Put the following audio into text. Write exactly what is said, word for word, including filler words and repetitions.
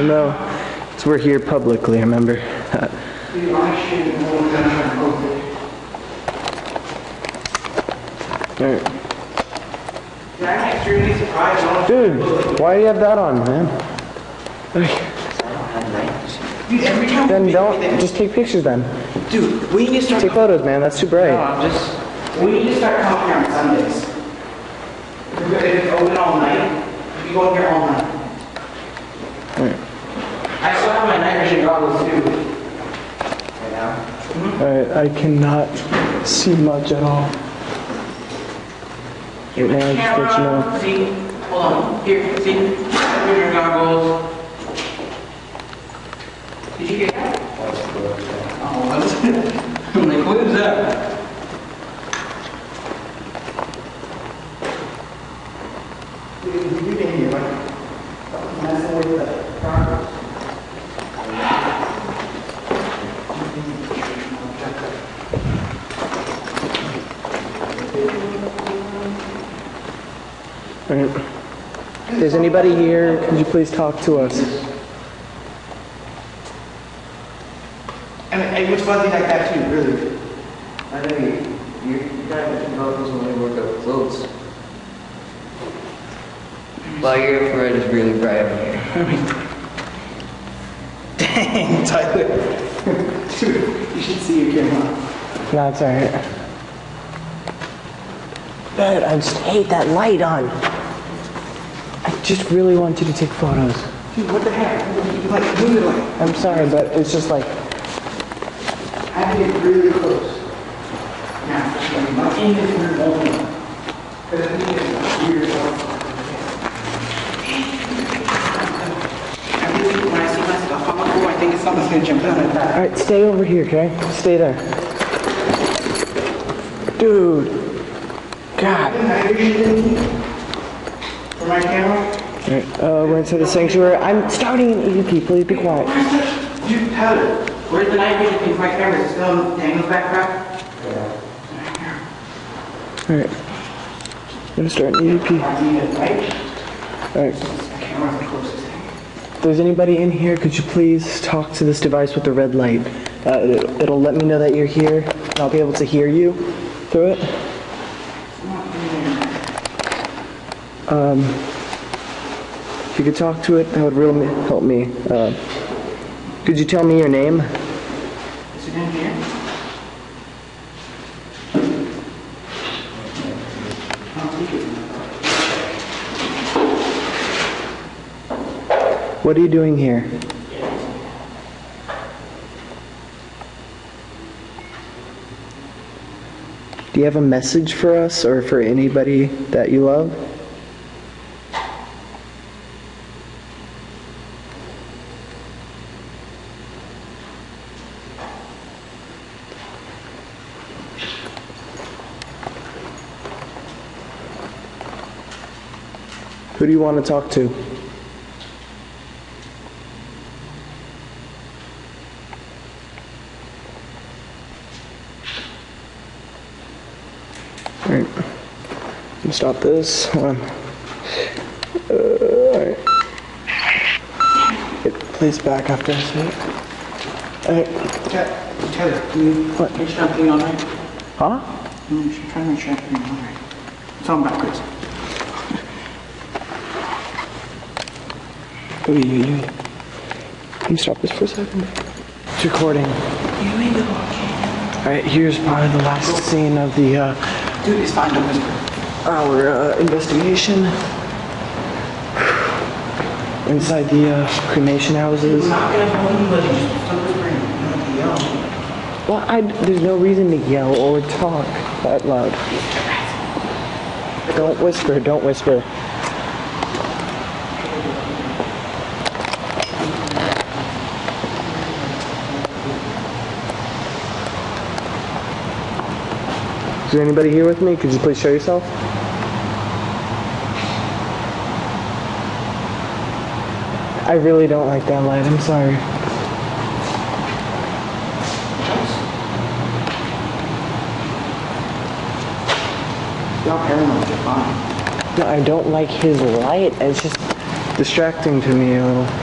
No, because we're here publicly, remember? Alright. Dude, why do you have that on, man? Dude, every time then we don't, make just take pictures then. Dude, we need to start... Take photos, man, that's too bright. No, I'm just... We need to start coming here on Sundays. We're going to open all night. We go in here all night. Alright. I still have my night vision goggles too. Right now. Mm-hmm. Alright, I cannot see much at all. Right now, I just let you know. See, hold on. Here, see. Put your goggles. Did you get that? Oh, what's it? I'm like, what is that? You can hear me. That's the way that. Is anybody here? Could you please talk to us? And it was fuzzy like that too, really. I know you. You guys can help us when we work up clothes. Well, your friend is really bright up here. I mean, dang, Tyler. Dude, you should see your camera. No, it's alright. Dude, I just hate that light on. Just really want you to take photos. Dude, what the heck? Like, move it like. I'm sorry, but it's just like. I have to get really close. Now, I'm not in this room only. Because I think it's weird. I really, when I see my stuff, I'm like, oh, I think it's something's gonna jump down like that. Alright, stay over here, okay? Stay there. Dude. God. For my camera? Alright, uh, we're inside the sanctuary. I'm starting an E V P, please be quiet. Dude, Tyler, where's the night vision? Because my camera's still in Daniel's backpack? Yeah. Alright. I'm gonna start an E V P. Alright. If there's anybody in here, could you please talk to this device with the red light? Uh, it'll, it'll let me know that you're here, and I'll be able to hear you through it. Um, if you could talk to it, that would really help me. Uh, could you tell me your name? Is it in here? What are you doing here? Do you have a message for us or for anybody that you love? Who do you want to talk to? Alright. Stop this. Hold on. Uh, Alright. It plays back after I see it. Alright. Tyler, can you what? Make sure I'm putting on right? Huh? I'm trying to make sure I'm putting on right. It's on backwards. Ooh, you, you. Can you stop this for a second? It's recording. Alright, here's probably the last scene of the uh, Dude, it's fine. Our uh, investigation inside the uh, cremation houses. Well, I, there's no reason to yell or talk that loud. Don't whisper, don't whisper. Is there anybody here with me? Could you please show yourself? I really don't like that light, I'm sorry. Y'all paranoid, you're fine. No, I don't like his light, it's just distracting to me a little.